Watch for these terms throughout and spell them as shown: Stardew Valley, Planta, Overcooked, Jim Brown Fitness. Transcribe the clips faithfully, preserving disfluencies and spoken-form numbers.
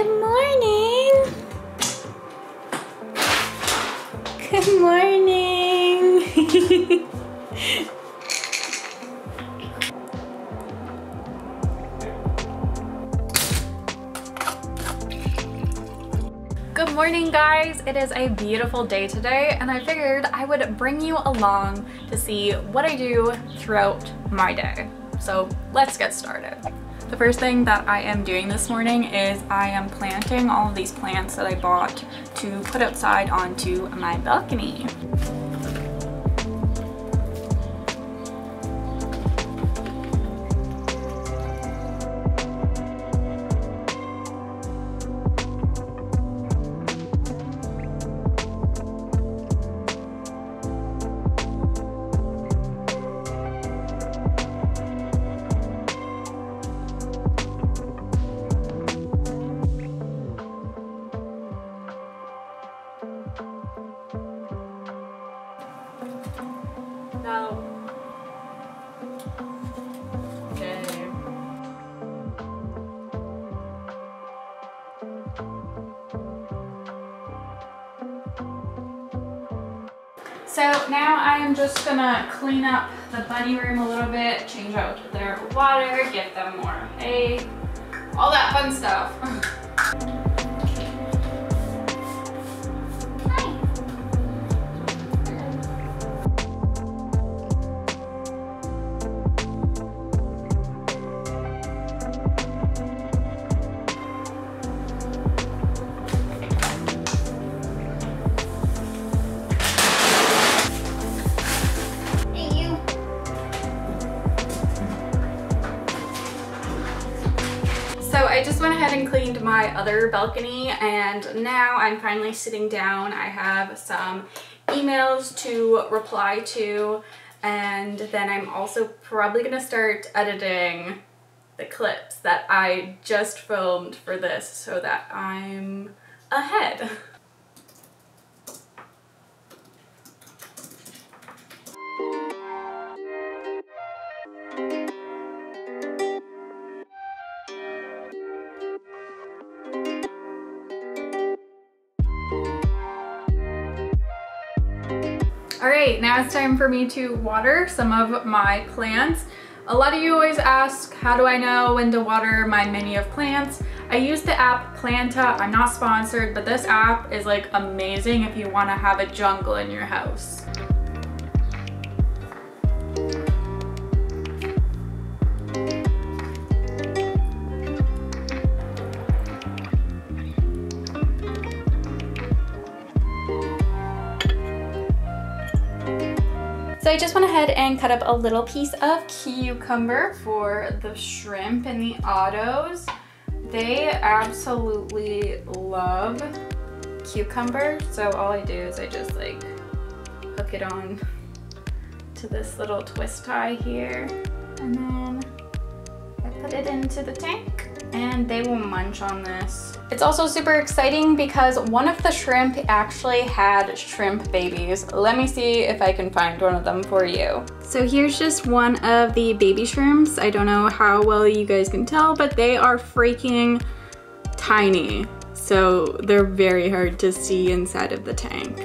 Good morning. Good morning. Good morning, guys. It is a beautiful day today, and I figured I would bring you along to see what I do throughout my day. So let's get started. The first thing that I am doing this morning is I am planting all of these plants that I bought to put outside onto my balcony. So now I am just gonna clean up the bunny room a little bit, change out their water, get them more hay, all that fun stuff. I just went ahead and cleaned my other balcony, and now I'm finally sitting down. I have some emails to reply to, and then I'm also probably gonna start editing the clips that I just filmed for this so that I'm ahead. Alright, now it's time for me to water some of my plants. A lot of you always ask, how do I know when to water my mini of plants? I use the app Planta. I'm not sponsored, but this app is like amazing if you want to have a jungle in your house. So I just went ahead and cut up a little piece of cucumber for the shrimp and the autos. They absolutely love cucumber, so all I do is I just like hook it on to this little twist tie here, and then I put it into the tank and they will munch on this. It's also super exciting because one of the shrimp actually had shrimp babies. Let me see if I can find one of them for you. So here's just one of the baby shrimps. I don't know how well you guys can tell, but they are freaking tiny. So they're very hard to see inside of the tank.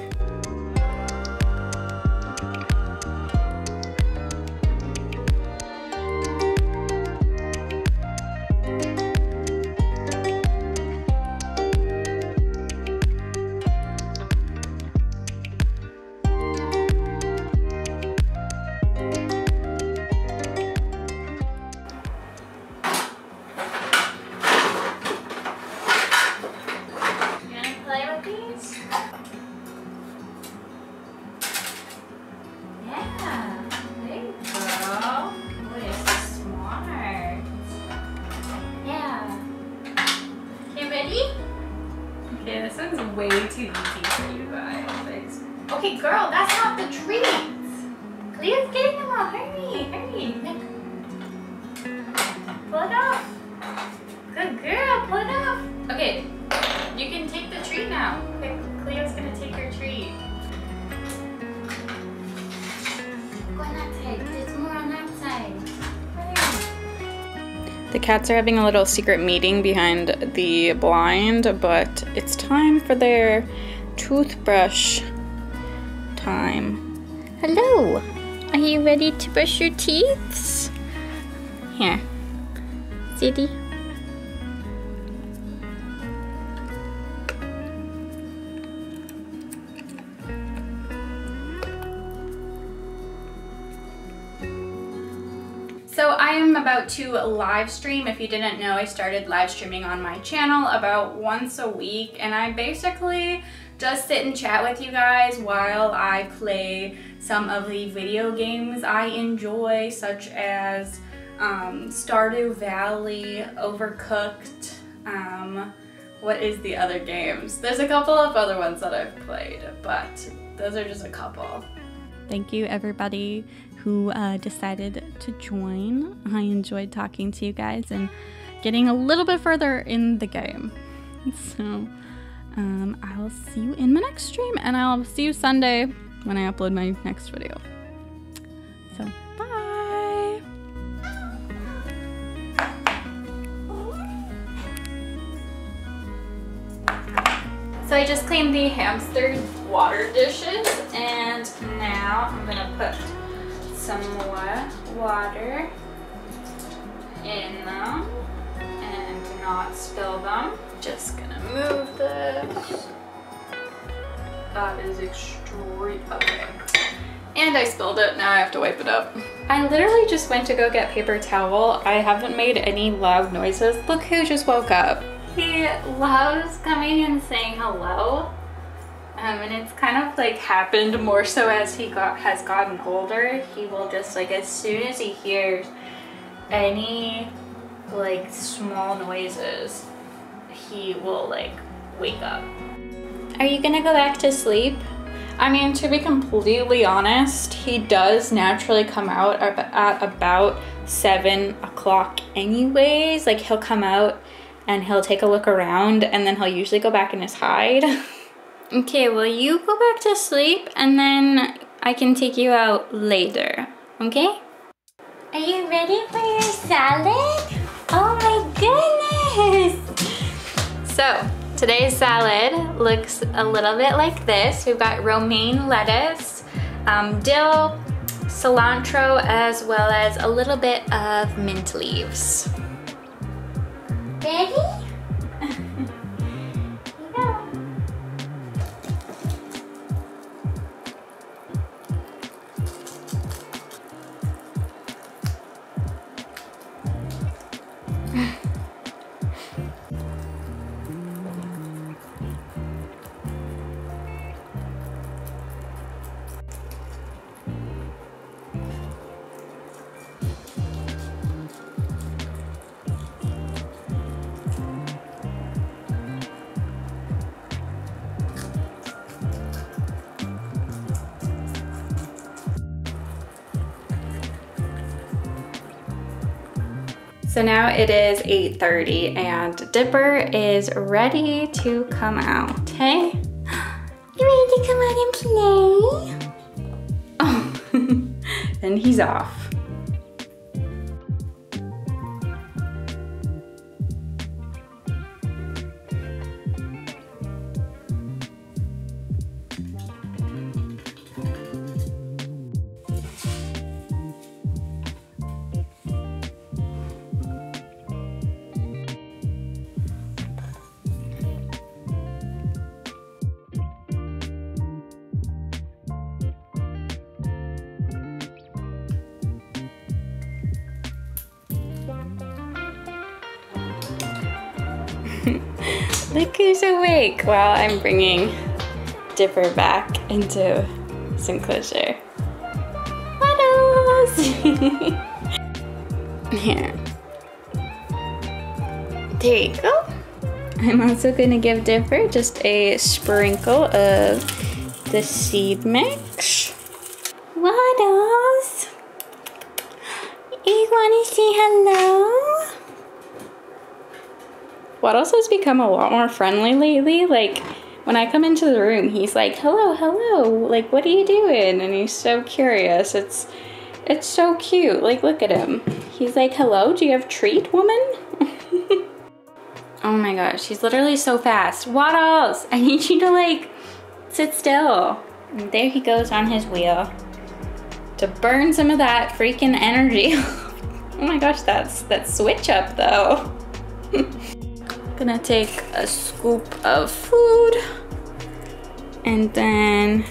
Way too easy for you guys. Okay, girl, that's not the treats. Clea's getting them all. Hurry, hurry. Pull it off. Good girl, pull it off. Okay, you can take the treat now. Okay, Cleo's gonna take her treat. Go on that side. There's more on that side. The cats are having a little secret meeting behind the blind, but it's time for their toothbrush time. Hello! Are you ready to brush your teeth? Here. Zitty. So I am about to live stream. If you didn't know, I started live streaming on my channel about once a week, and I basically just sit and chat with you guys while I play some of the video games I enjoy, such as um, Stardew Valley, Overcooked, um, what is the other games? There's a couple of other ones that I've played, but those are just a couple. Thank you everybody who uh, decided to join. I enjoyed talking to you guys and getting a little bit further in the game. So um, I will see you in my next stream, and I'll see you Sunday when I upload my next video. So bye! So I just cleaned the hamster water dishes, and now I'm gonna put some more water in them and not spill them. Just gonna move this. That is extreme. Okay. And I spilled it, now I have to wipe it up. I literally just went to go get paper towel. I haven't made any loud noises. Look who just woke up. He loves coming and saying hello. Um, and it's kind of like happened more so as he got has gotten older. He will just like, as soon as he hears any like small noises, he will like wake up. Are you gonna go back to sleep? I mean, to be completely honest, he does naturally come out at about seven o'clock anyways. Like, he'll come out and he'll take a look around, and then he'll usually go back in his hide. Okay, well, you go back to sleep, and then I can take you out later, okay? Are you ready for your salad? Oh my goodness! So, today's salad looks a little bit like this. We've got romaine lettuce, um, dill, cilantro, as well as a little bit of mint leaves. Ready? So now it is eight thirty and Dipper is ready to come out, hey? You ready to come out and play? Oh, and he's off. Look who's awake while I'm bringing Dipper back into some closure. Waddles! Here. There you go. I'm also gonna give Dipper just a sprinkle of the seed mix. Waddles! You wanna say hello? Waddles has become a lot more friendly lately. Like, when I come into the room, he's like, hello, hello, like, what are you doing? And he's so curious. It's it's so cute. Like, look at him. He's like, hello, do you have treat, woman? Oh my gosh, he's literally so fast. Waddles, I need you to like sit still. And there he goes on his wheel to burn some of that freaking energy. Oh my gosh, that's that switch up though. Gonna take a scoop of food and then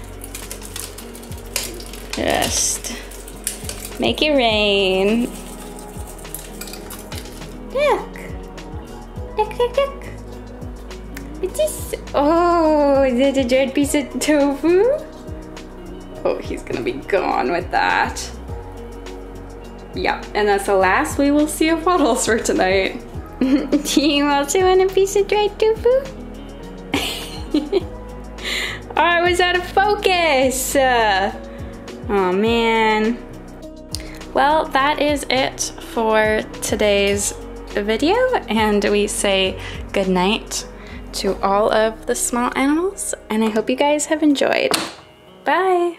just make it rain. Look, look, look, look. What's this? Oh, is it a giant piece of tofu? Oh, he's gonna be gone with that. Yeah, and that's the last we will see of Waddles for tonight. Do you also want a piece of dried tofu? Oh, I was out of focus. Uh, oh man. Well, that is it for today's video, and we say good night to all of the small animals, and I hope you guys have enjoyed. Bye.